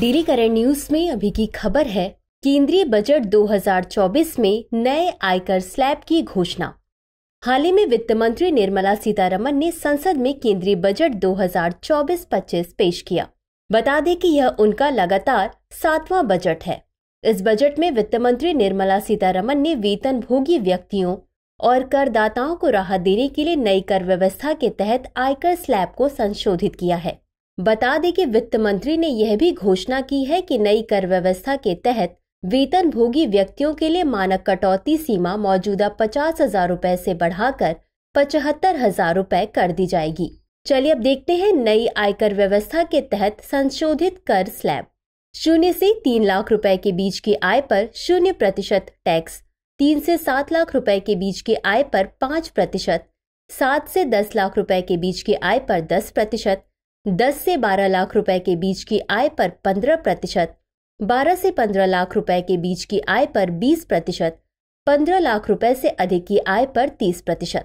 Daily current news में अभी की खबर है केंद्रीय बजट 2024 में नए आयकर स्लैब की घोषणा। हाल ही में वित्त मंत्री निर्मला सीतारमन ने संसद में केंद्रीय बजट 2024-25 पेश किया। बता दें कि यह उनका लगातार 7वां बजट है। इस बजट में वित्त मंत्री निर्मला सीतारमन ने वेतनभोगी व्यक्तियों और करदाताओं को राहत देने के लिए नई कर व्यवस्था के तहत आयकर स्लैब को संशोधित किया है। बता दें कि वित्त मंत्री ने यह भी घोषणा की है कि नई कर व्यवस्था के तहत वेतनभोगी व्यक्तियों के लिए मानक कटौती सीमा मौजूदा 50,000 रुपए से बढ़ाकर 75,000 रुपए कर दी जाएगी। चलिए अब देखते हैं नई आयकर व्यवस्था के तहत संशोधित कर स्लैब। 0 से 3 लाख रुपए के बीच की आय पर 0% टैक्स, 3 से 7 लाख रुपए के बीच की आय पर 5%, 7 से 10 लाख रुपए के बीच की आय पर 10%, 10 से 12 लाख रुपए के बीच की आय पर 15%, 12 से 15 लाख रुपए के बीच की आय पर 20%, 15 लाख रुपए से अधिक की आय पर 30%।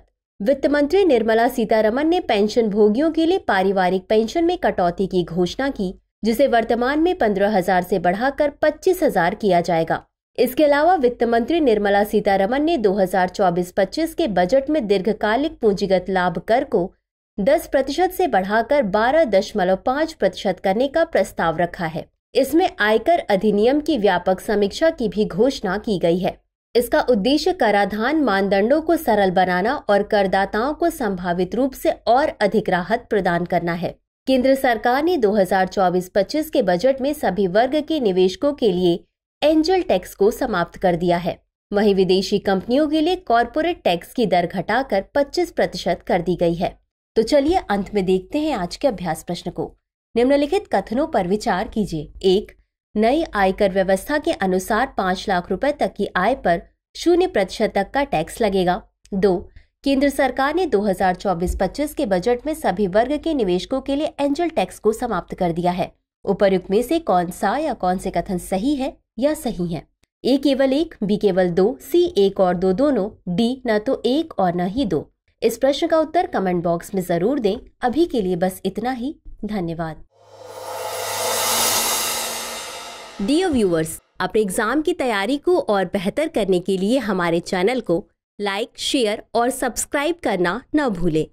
वित्त मंत्री निर्मला सीतारमन ने पेंशन भोगियों के लिए पारिवारिक पेंशन में कटौती की घोषणा की, जिसे वर्तमान में 15,000 से बढ़ाकर 25,000 किया जाएगा। इसके अलावा वित्त मंत्री निर्मला सीतारमन ने 2024-25 के बजट में दीर्घकालिक पूंजीगत लाभ कर को 10% से बढ़ाकर 12.5% करने का प्रस्ताव रखा है। इसमें आयकर अधिनियम की व्यापक समीक्षा की भी घोषणा की गई है। इसका उद्देश्य कराधान मानदंडों को सरल बनाना और करदाताओं को संभावित रूप से और अधिक राहत प्रदान करना है। केंद्र सरकार ने 2024-25 के बजट में सभी वर्ग के निवेशकों के लिए एंजल टैक्स को समाप्त कर दिया है। वहीं विदेशी कंपनियों के लिए कॉर्पोरेट टैक्स की दर घटाकर 25% कर दी गई है। तो चलिए अंत में देखते हैं आज के अभ्यास प्रश्न को। निम्नलिखित कथनों पर विचार कीजिए। 1. नई आयकर व्यवस्था के अनुसार 5 लाख रुपए तक की आय पर 0% तक का टैक्स लगेगा। 2. केंद्र सरकार ने 2024-25 के बजट में सभी वर्ग के निवेशकों के लिए एंजल टैक्स को समाप्त कर दिया है। उपरोक्त में से कौन सा या कौन से कथन सही है या सही है? ए केवल 1, बी केवल 2, सी 1 और 2 दोनों, डी न तो 1 और न ही 2। इस प्रश्न का उत्तर कमेंट बॉक्स में जरूर दें। अभी के लिए बस इतना ही। धन्यवाद। डियर व्यूअर्स, अपने एग्जाम की तैयारी को और बेहतर करने के लिए हमारे चैनल को लाइक, शेयर और सब्सक्राइब करना न भूलें।